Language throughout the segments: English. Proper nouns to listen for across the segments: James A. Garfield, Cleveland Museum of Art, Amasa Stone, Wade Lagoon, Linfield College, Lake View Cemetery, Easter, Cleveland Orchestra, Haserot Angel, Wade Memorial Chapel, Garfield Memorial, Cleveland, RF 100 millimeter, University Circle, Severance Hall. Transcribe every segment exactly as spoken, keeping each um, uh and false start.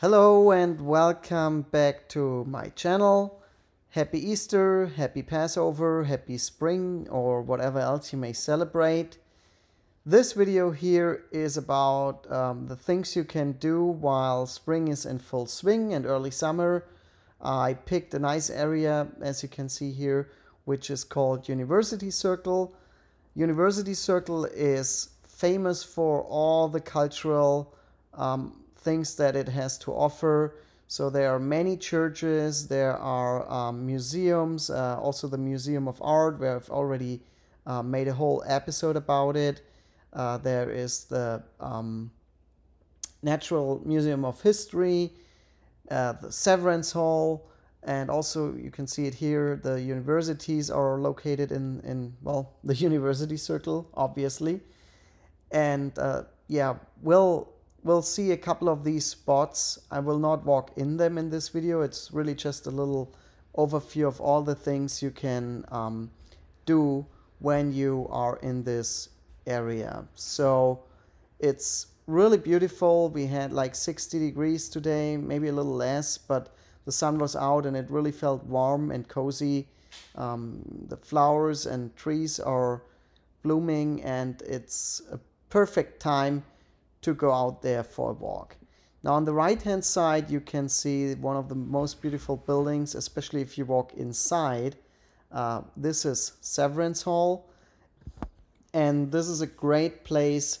Hello and welcome back to my channel. Happy Easter, happy Passover, happy spring, or whatever else you may celebrate. This video here is about um, the things you can do while spring is in full swing and early summer. Uh, I picked a nice area, as you can see here, which is called University Circle. University Circle is famous for all the cultural um, things that it has to offer. So there are many churches, there are um, museums, uh, also the Museum of Art, where I've already uh, made a whole episode about it. Uh, there is the um, Natural Museum of History, uh, the Severance Hall, and also you can see it here, the universities are located in, in well, the University Circle, obviously. And uh, yeah, we'll... We'll see a couple of these spots. I will not walk in them in this video. It's really just a little overview of all the things you can um, do when you are in this area. So it's really beautiful. We had like sixty degrees today, maybe a little less, but the sun was out and it really felt warm and cozy. Um, the flowers and trees are blooming and it's a perfect time to go out there for a walk. Now on the right hand side you can see one of the most beautiful buildings, especially if you walk inside. Uh, this is Severance Hall, and this is a great place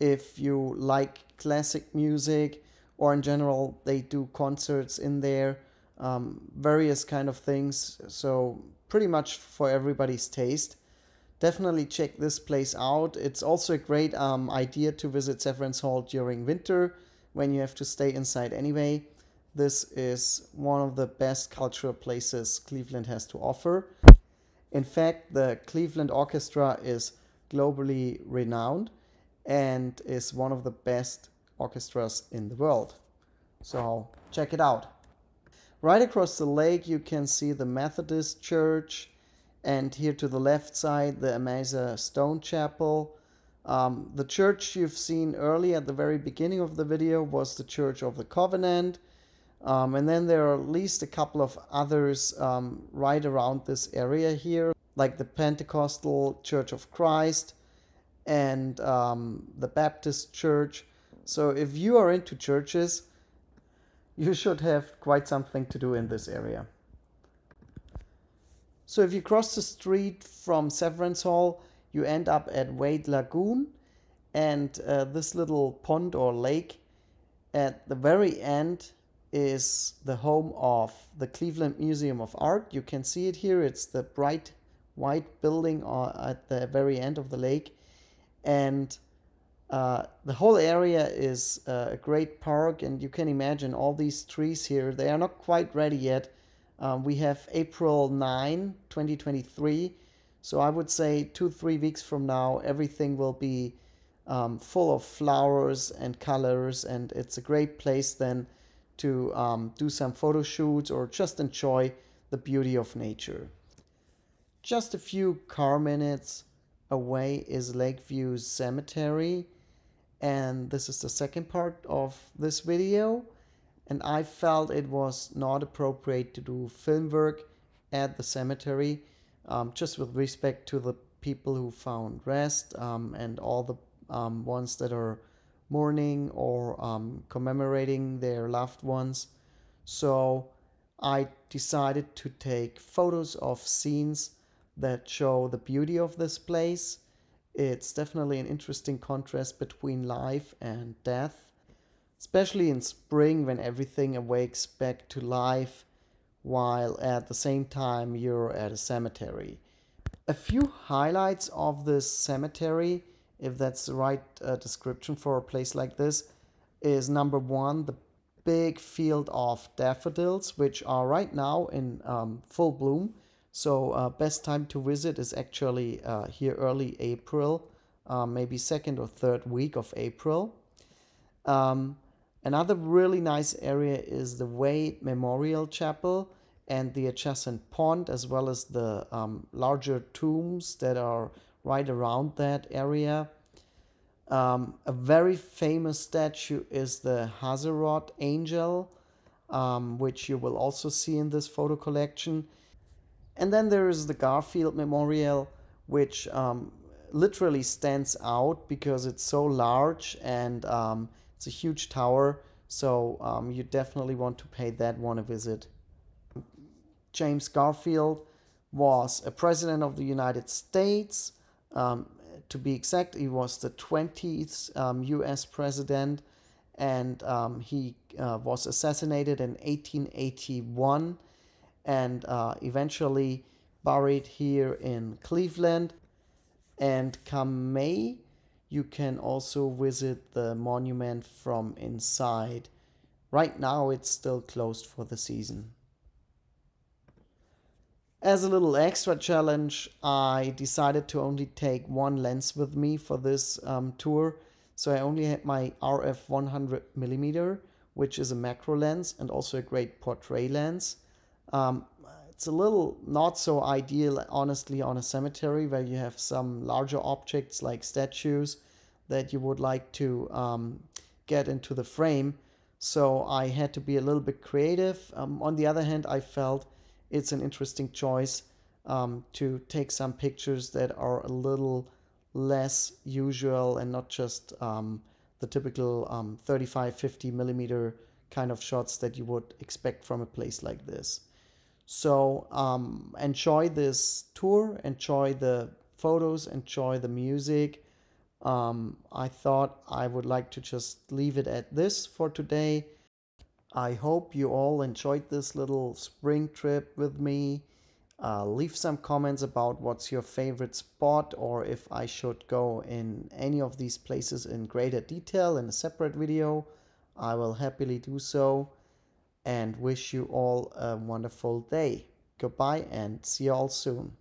if you like classic music, or in general they do concerts in there, um, various kind of things, so pretty much for everybody's taste. Definitely check this place out. It's also a great um, idea to visit Severance Hall during winter when you have to stay inside anyway. This is one of the best cultural places Cleveland has to offer. In fact, the Cleveland Orchestra is globally renowned and is one of the best orchestras in the world. So check it out. Right across the lake you can see the Methodist Church. And here to the left side, the Amasa Stone Chapel. Um, the church you've seen early at the very beginning of the video was the Church of the Covenant. Um, and then there are at least a couple of others um, right around this area here, like the Pentecostal Church of Christ and um, the Baptist Church. So if you are into churches, you should have quite something to do in this area. So if you cross the street from Severance Hall, you end up at Wade Lagoon, and uh, this little pond or lake at the very end is the home of the Cleveland Museum of Art. You can see it here. It's the bright white building at the very end of the lake, and uh, the whole area is uh, a great park, and you can imagine all these trees here. They are not quite ready yet. Um, we have April ninth, twenty twenty-three, so I would say two, three weeks from now, everything will be um, full of flowers and colors, and it's a great place then to um, do some photo shoots or just enjoy the beauty of nature. Just a few car minutes away is Lakeview Cemetery, and this is the second part of this video. And I felt it was not appropriate to do film work at the cemetery, um, just with respect to the people who found rest um, and all the um, ones that are mourning or um, commemorating their loved ones. So I decided to take photos of scenes that show the beauty of this place. It's definitely an interesting contrast between life and death. Especially in spring when everything awakes back to life, while at the same time you're at a cemetery. A few highlights of this cemetery, if that's the right uh, description for a place like this, is number one, the big field of daffodils, which are right now in um, full bloom. So uh, best time to visit is actually uh, here early April, uh, maybe second or third week of April. Um, Another really nice area is the Wade Memorial Chapel and the adjacent pond, as well as the um, larger tombs that are right around that area. Um, a very famous statue is the Haserot Angel, um, which you will also see in this photo collection. And then there is the Garfield Memorial, which um, literally stands out because it's so large, and um, it's a huge tower, so um, you definitely want to pay that one a visit. James Garfield was a president of the United States. Um, to be exact, he was the twentieth um, U S president, and um, he uh, was assassinated in eighteen eighty-one and uh, eventually buried here in Cleveland. And come May, you can also visit the monument from inside. Right now it's still closed for the season. As a little extra challenge, I decided to only take one lens with me for this um, tour. So I only had my R F one hundred millimeter, which is a macro lens and also a great portrait lens. Um, it's a little not so ideal, honestly, on a cemetery where you have some larger objects like statues that you would like to um, get into the frame. So I had to be a little bit creative. Um, on the other hand, I felt it's an interesting choice um, to take some pictures that are a little less usual and not just um, the typical um, thirty-five, fifty millimeter kind of shots that you would expect from a place like this. So um, enjoy this tour, enjoy the photos, enjoy the music. Um, I thought I would like to just leave it at this for today. I hope you all enjoyed this little spring trip with me. Uh, leave some comments about what's your favorite spot, or if I should go in any of these places in greater detail in a separate video. I will happily do so, and wish you all a wonderful day. Goodbye and see you all soon.